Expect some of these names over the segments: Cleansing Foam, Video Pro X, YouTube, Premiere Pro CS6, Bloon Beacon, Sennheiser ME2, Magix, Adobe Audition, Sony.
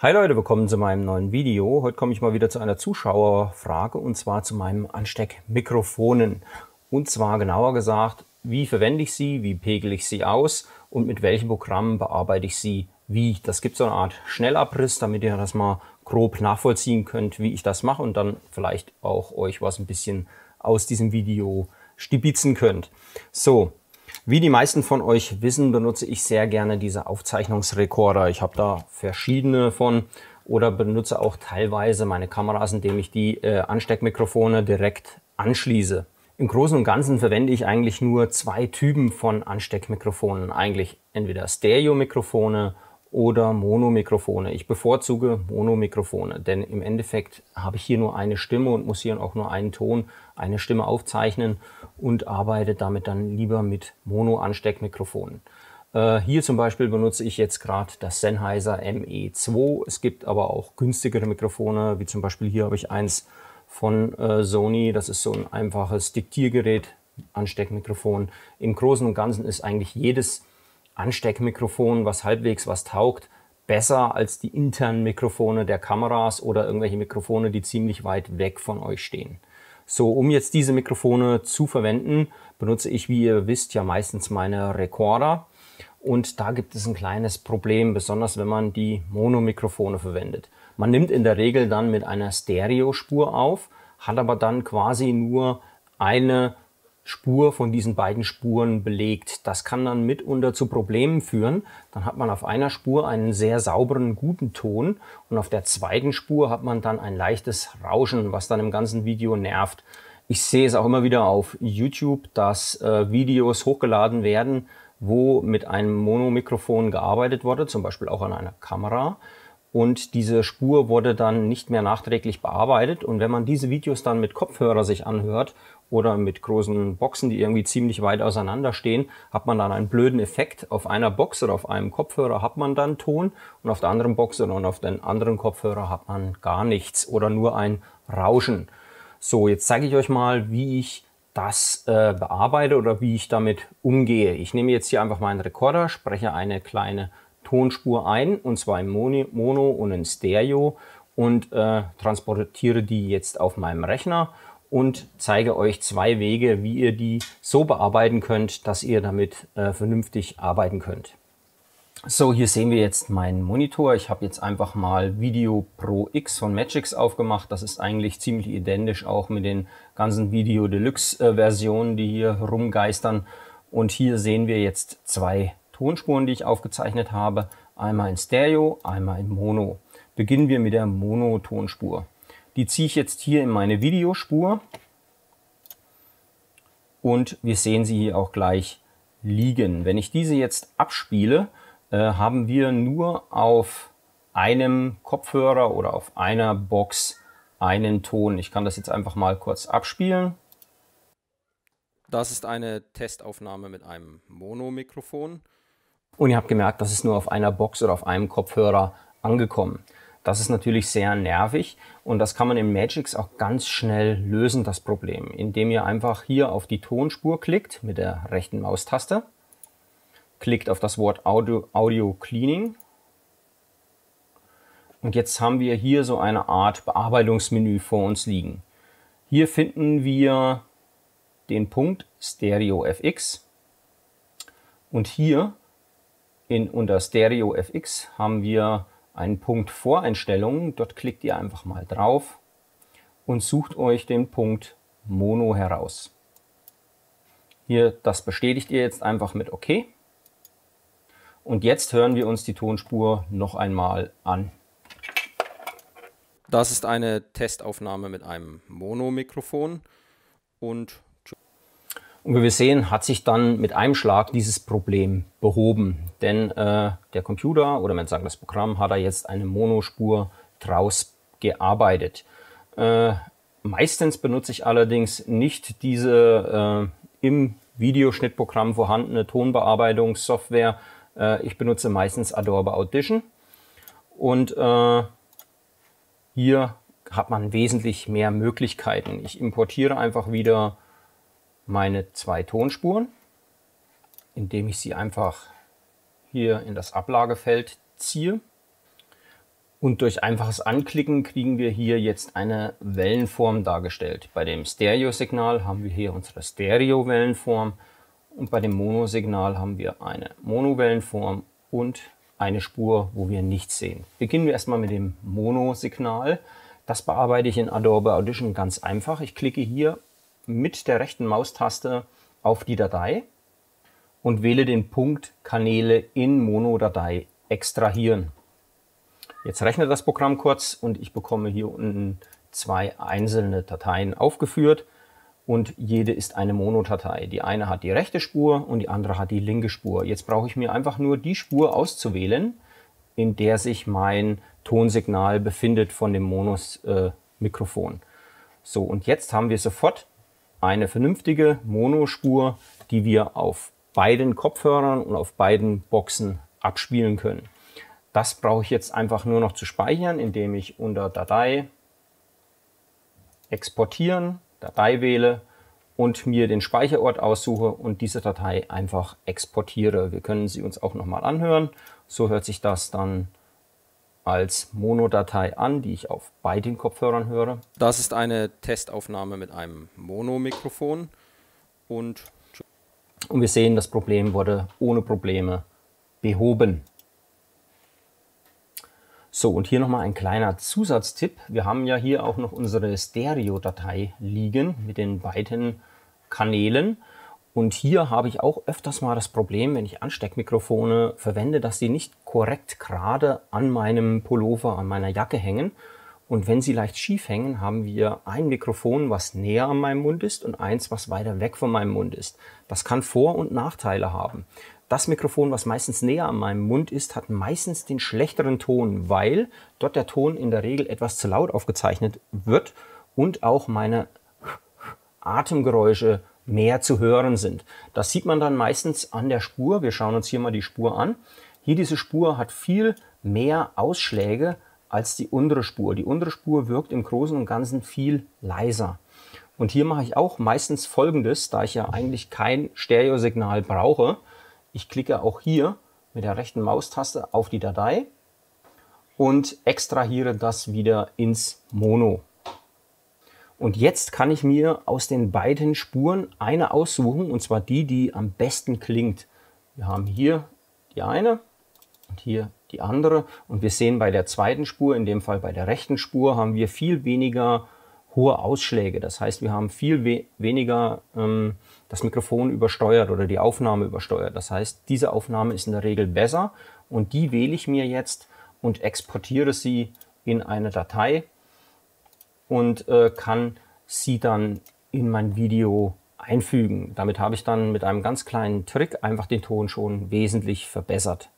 Hi Leute, willkommen zu meinem neuen Video. Heute komme ich mal wieder zu einer Zuschauerfrage und zwar zu meinem Ansteckmikrofonen. Und zwar genauer gesagt, wie verwende ich sie, wie pegel ich sie aus und mit welchen Programmen bearbeite ich sie wie. Das gibt so eine Art Schnellabriss, damit ihr das mal grob nachvollziehen könnt, wie ich das mache und dann vielleicht auch euch was ein bisschen aus diesem Video stibitzen könnt. So, wie die meisten von euch wissen, benutze ich sehr gerne diese Aufzeichnungsrekorder. Ich habe da verschiedene von oder benutze auch teilweise meine Kameras, indem ich die Ansteckmikrofone direkt anschließe. Im Großen und Ganzen verwende ich eigentlich nur zwei Typen von Ansteckmikrofonen. Eigentlich entweder Stereo-Mikrofone oder Monomikrofone. Ich bevorzuge Monomikrofone, denn im Endeffekt habe ich hier nur eine Stimme und muss hier auch nur einen Ton, eine Stimme aufzeichnen und arbeite damit dann lieber mit Mono-Ansteckmikrofonen. Hier zum Beispiel benutze ich jetzt gerade das Sennheiser ME2. Es gibt aber auch günstigere Mikrofone, wie zum Beispiel hier habe ich eins von Sony. Das ist so ein einfaches Diktiergerät, Ansteckmikrofon. Im Großen und Ganzen ist eigentlich jedes Ansteckmikrofon, was halbwegs was taugt, besser als die internen Mikrofone der Kameras oder irgendwelche Mikrofone, die ziemlich weit weg von euch stehen. So, um jetzt diese Mikrofone zu verwenden, benutze ich, wie ihr wisst, ja meistens meine Rekorder. Und da gibt es ein kleines Problem, besonders wenn man die Monomikrofone verwendet. Man nimmt in der Regel dann mit einer Stereospur auf, hat aber dann quasi nur eine Spur von diesen beiden Spuren belegt. Das kann dann mitunter zu Problemen führen. Dann hat man auf einer Spur einen sehr sauberen, guten Ton und auf der zweiten Spur hat man dann ein leichtes Rauschen, was dann im ganzen Video nervt. Ich sehe es auch immer wieder auf YouTube, dass Videos hochgeladen werden, wo mit einem Monomikrofon gearbeitet wurde, zum Beispiel auch an einer Kamera. Und diese Spur wurde dann nicht mehr nachträglich bearbeitet. Und wenn man diese Videos dann mit Kopfhörer sich anhört oder mit großen Boxen, die irgendwie ziemlich weit auseinander stehen, hat man dann einen blöden Effekt. Auf einer Box oder auf einem Kopfhörer hat man dann Ton und auf der anderen Box und auf den anderen Kopfhörer hat man gar nichts oder nur ein Rauschen. So, jetzt zeige ich euch mal, wie ich das bearbeite oder wie ich damit umgehe. Ich nehme jetzt hier einfach meinen Rekorder, spreche eine kleine Tonspur ein, und zwar im Mono und in Stereo, und transportiere die jetzt auf meinem Rechner und zeige euch zwei Wege, wie ihr die so bearbeiten könnt, dass ihr damit vernünftig arbeiten könnt. So, hier sehen wir jetzt meinen Monitor. Ich habe jetzt einfach mal Video Pro X von Magix aufgemacht. Das ist eigentlich ziemlich identisch auch mit den ganzen Video Deluxe Versionen, die hier rumgeistern. Und hier sehen wir jetzt zwei Tonspuren, die ich aufgezeichnet habe, einmal in Stereo, einmal in Mono. Beginnen wir mit der Mono-Tonspur. Die ziehe ich jetzt hier in meine Videospur und wir sehen sie hier auch gleich liegen. Wenn ich diese jetzt abspiele, haben wir nur auf einem Kopfhörer oder auf einer Box einen Ton. Ich kann das jetzt einfach mal kurz abspielen. Das ist eine Testaufnahme mit einem Monomikrofon. Und ihr habt gemerkt, das ist nur auf einer Box oder auf einem Kopfhörer angekommen. Das ist natürlich sehr nervig und das kann man in Magix auch ganz schnell lösen, das Problem, indem ihr einfach hier auf die Tonspur klickt mit der rechten Maustaste, klickt auf das Wort Audio Cleaning und jetzt haben wir hier so eine Art Bearbeitungsmenü vor uns liegen. Hier finden wir den Punkt Stereo FX und hier unter Stereo FX haben wir einen Punkt Voreinstellungen. Dort klickt ihr einfach mal drauf und sucht euch den Punkt Mono heraus. Hier, das bestätigt ihr jetzt einfach mit OK. Und jetzt hören wir uns die Tonspur noch einmal an. Das ist eine Testaufnahme mit einem Monomikrofon und wie wir sehen, hat sich dann mit einem Schlag dieses Problem behoben, denn der Computer oder man sagt das Programm hat da jetzt eine Monospur draus gearbeitet. Meistens benutze ich allerdings nicht diese im Videoschnittprogramm vorhandene Tonbearbeitungssoftware. Ich benutze meistens Adobe Audition und hier hat man wesentlich mehr Möglichkeiten. Ich importiere einfach wieder meine zwei Tonspuren indem ich sie einfach hier in das Ablagefeld ziehe. Und durch einfaches Anklicken kriegen wir hier jetzt eine Wellenform dargestellt. Bei dem Stereo-Signal haben wir hier unsere Stereo-Wellenform und bei dem Mono-Signal haben wir eine Mono-Wellenform und eine Spur, wo wir nichts sehen. Beginnen wir erstmal mit dem Mono-Signal. Das bearbeite ich in Adobe Audition ganz einfach. Ich klicke hier mit der rechten Maustaste auf die Datei und wähle den Punkt Kanäle in Mono-Datei extrahieren. Jetzt rechnet das Programm kurz und ich bekomme hier unten zwei einzelne Dateien aufgeführt und jede ist eine Mono-Datei. Die eine hat die rechte Spur und die andere hat die linke Spur. Jetzt brauche ich mir einfach nur die Spur auszuwählen, in der sich mein Tonsignal befindet von dem Mono-Mikrofon. So, und jetzt haben wir sofort eine vernünftige Mono-Spur, die wir auf beiden Kopfhörern und auf beiden Boxen abspielen können. Das brauche ich jetzt einfach nur noch zu speichern, indem ich unter Datei, Exportieren, Datei wähle und mir den Speicherort aussuche und diese Datei einfach exportiere. Wir können sie uns auch nochmal anhören. So hört sich das dann als Mono-Datei an, die ich auf beiden Kopfhörern höre. Das ist eine Testaufnahme mit einem Mono-Mikrofon und wir sehen, das Problem wurde ohne Probleme behoben. So, und hier nochmal ein kleiner Zusatztipp. Wir haben ja hier auch noch unsere Stereo-Datei liegen mit den beiden Kanälen. Und hier habe ich auch öfters mal das Problem, wenn ich Ansteckmikrofone verwende, dass sie nicht korrekt gerade an meinem Pullover, an meiner Jacke hängen. Und wenn sie leicht schief hängen, haben wir ein Mikrofon, was näher an meinem Mund ist und eins, was weiter weg von meinem Mund ist. Das kann Vor- und Nachteile haben. Das Mikrofon, was meistens näher an meinem Mund ist, hat meistens den schlechteren Ton, weil dort der Ton in der Regel etwas zu laut aufgezeichnet wird und auch meine Atemgeräusche mehr zu hören sind. Das sieht man dann meistens an der Spur. Wir schauen uns hier mal die Spur an. Hier diese Spur hat viel mehr Ausschläge als die untere Spur. Die untere Spur wirkt im Großen und Ganzen viel leiser. Und hier mache ich auch meistens Folgendes, da ich ja eigentlich kein Stereosignal brauche. Ich klicke auch hier mit der rechten Maustaste auf die Datei und extrahiere das wieder ins Mono. Und jetzt kann ich mir aus den beiden Spuren eine aussuchen, und zwar die, die am besten klingt. Wir haben hier die eine und hier die andere. Und wir sehen bei der zweiten Spur, in dem Fall bei der rechten Spur, haben wir viel weniger hohe Ausschläge. Das heißt, wir haben viel weniger das Mikrofon übersteuert oder die Aufnahme übersteuert. Das heißt, diese Aufnahme ist in der Regel besser und die wähle ich mir jetzt und exportiere sie in eine Datei und kann sie dann in mein Video einfügen. Damit habe ich dann mit einem ganz kleinen Trick einfach den Ton schon wesentlich verbessert.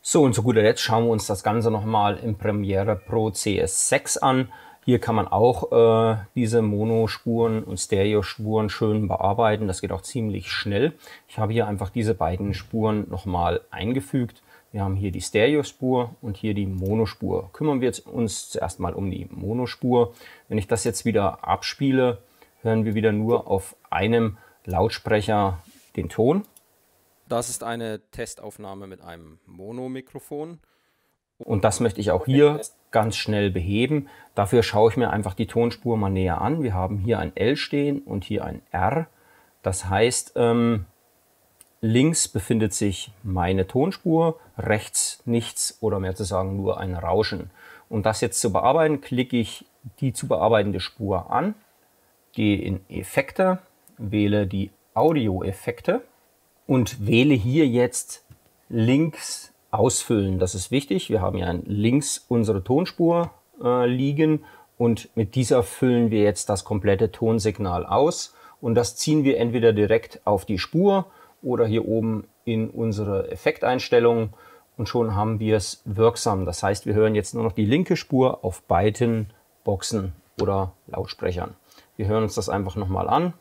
So, und zu guter Letzt schauen wir uns das Ganze nochmal im Premiere Pro CS6 an. Hier kann man auch diese Mono-Spuren und Stereo-Spuren schön bearbeiten. Das geht auch ziemlich schnell. Ich habe hier einfach diese beiden Spuren nochmal eingefügt. Wir haben hier die Stereo-Spur und hier die Mono-Spur. Kümmern wir jetzt uns zuerst mal um die Mono-Spur. Wenn ich das jetzt wieder abspiele, hören wir wieder nur auf einem Lautsprecher den Ton. Das ist eine Testaufnahme mit einem Mono-Mikrofon. Und das möchte ich auch hier ganz schnell beheben. Dafür schaue ich mir einfach die Tonspur mal näher an. Wir haben hier ein L stehen und hier ein R. Das heißt, links befindet sich meine Tonspur, rechts nichts oder mehr zu sagen nur ein Rauschen. Um das jetzt zu bearbeiten, klicke ich die zu bearbeitende Spur an, gehe in Effekte, wähle die Audio-Effekte und wähle hier jetzt links ausfüllen. Das ist wichtig. Wir haben ja links unsere Tonspur liegen und mit dieser füllen wir jetzt das komplette Tonsignal aus und das ziehen wir entweder direkt auf die Spur oder hier oben in unsere Effekteinstellungen und schon haben wir es wirksam. Das heißt, wir hören jetzt nur noch die linke Spur auf beiden Boxen oder Lautsprechern. Wir hören uns das einfach nochmal an.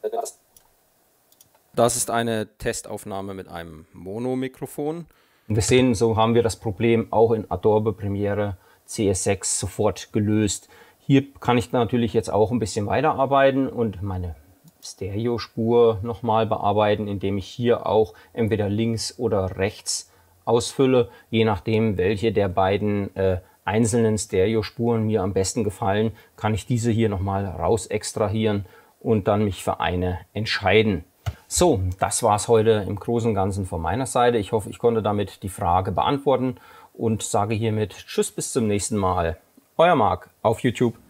Das ist eine Testaufnahme mit einem Mono-Mikrofon. Und wir sehen, so haben wir das Problem auch in Adobe Premiere CS6 sofort gelöst. Hier kann ich natürlich jetzt auch ein bisschen weiterarbeiten und meine Stereospur nochmal bearbeiten, indem ich hier auch entweder links oder rechts ausfülle, je nachdem, welche der beiden einzelnen Stereospuren mir am besten gefallen, kann ich diese hier nochmal raus extrahieren und dann mich für eine entscheiden. So, das war's heute im Großen und Ganzen von meiner Seite. Ich hoffe, ich konnte damit die Frage beantworten und sage hiermit Tschüss bis zum nächsten Mal. Euer Marc auf YouTube.